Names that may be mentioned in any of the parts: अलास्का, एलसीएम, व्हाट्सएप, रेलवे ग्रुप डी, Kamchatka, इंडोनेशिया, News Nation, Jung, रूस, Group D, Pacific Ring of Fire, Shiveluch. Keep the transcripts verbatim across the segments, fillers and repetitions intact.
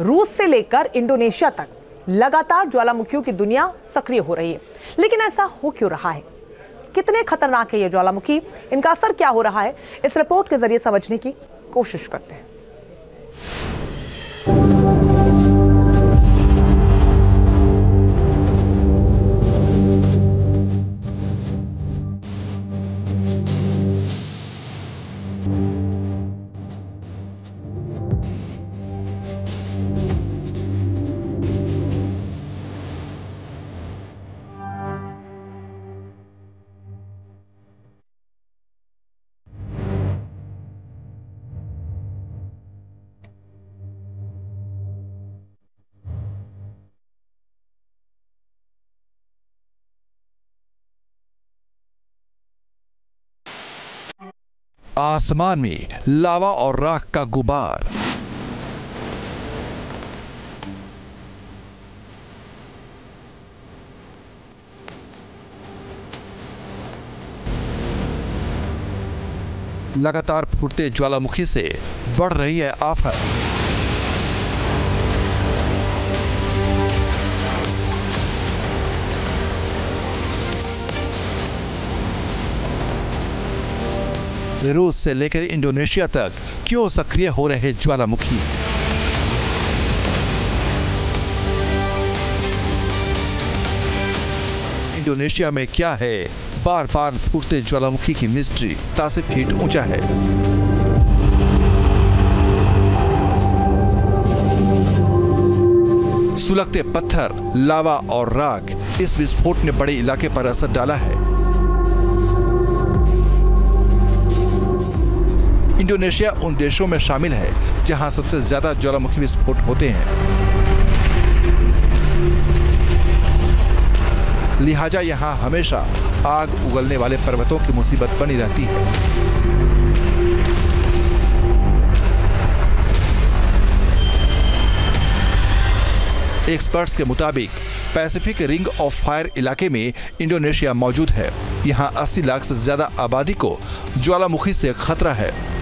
रूस से लेकर इंडोनेशिया तक लगातार ज्वालामुखियों की दुनिया सक्रिय हो रही है। लेकिन ऐसा हो क्यों रहा है? कितने खतरनाक है ये ज्वालामुखी? इनका असर क्या हो रहा है? इस रिपोर्ट के जरिए समझने की कोशिश करते हैं। आसमान में लावा और राख का गुबार, लगातार फूटते ज्वालामुखी से बढ़ रही है आफत। रूस से लेकर इंडोनेशिया तक क्यों सक्रिय हो रहे ज्वालामुखी? इंडोनेशिया में क्या है बार बार फूटते ज्वालामुखी की मिस्ट्री? तासे फीट ऊंचा है। सुलगते पत्थर, लावा और राख, इस विस्फोट ने बड़े इलाके पर असर डाला है। इंडोनेशिया उन देशों में शामिल है जहां सबसे ज्यादा ज्वालामुखी विस्फोट होते हैं, लिहाजा यहां हमेशा आग उगलने वाले पर्वतों की मुसीबत बनी रहती है। एक्सपर्ट्स के मुताबिक पैसिफिक रिंग ऑफ फायर इलाके में इंडोनेशिया मौजूद है। यहां अस्सी लाख से ज्यादा आबादी को ज्वालामुखी से खतरा है।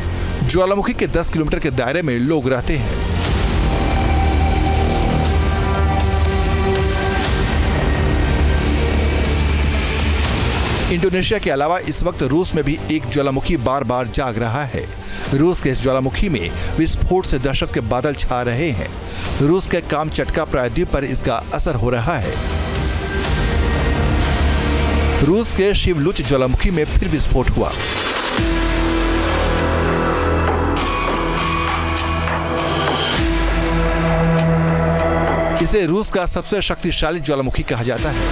ज्वालामुखी के दस किलोमीटर के दायरे में लोग रहते हैं। इंडोनेशिया के अलावा इस वक्त रूस में भी एक ज्वालामुखी बार बार जाग रहा है। रूस के इस ज्वालामुखी में विस्फोट से दहशत के बादल छा रहे हैं। रूस के कामचटका प्रायद्वीप पर इसका असर हो रहा है। रूस के शिवलुच ज्वालामुखी में फिर विस्फोट हुआ। इसे रूस का सबसे शक्तिशाली ज्वालामुखी कहा जाता है।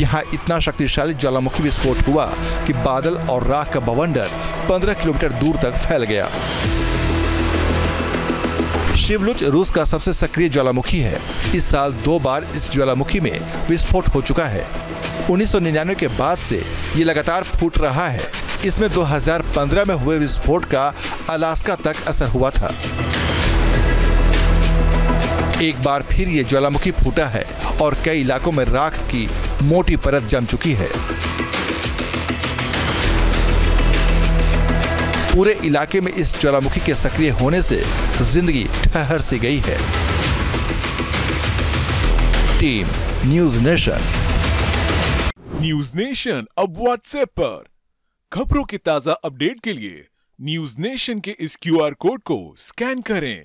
यहाँ इतना शक्तिशाली ज्वालामुखी विस्फोट हुआ कि बादल और राख का बवंडर पंद्रह किलोमीटर दूर तक फैल गया। शिवलुच रूस का सबसे सक्रिय ज्वालामुखी है। इस साल दो बार इस ज्वालामुखी में विस्फोट हो चुका है। उन्नीस सौ निन्यानवे के बाद से ये लगातार फूट रहा है। इसमें दो हज़ार पंद्रह में हुए विस्फोट का अलास्का तक असर हुआ था। एक बार फिर ये ज्वालामुखी फूटा है और कई इलाकों में राख की मोटी परत जम चुकी है। पूरे इलाके में इस ज्वालामुखी के सक्रिय होने से जिंदगी ठहर सी गई है। Team news nation. News nation अब व्हाट्सएप पर। खबरों के ताजा अपडेट के लिए न्यूज नेशन के इस क्यूआर कोड को स्कैन करें।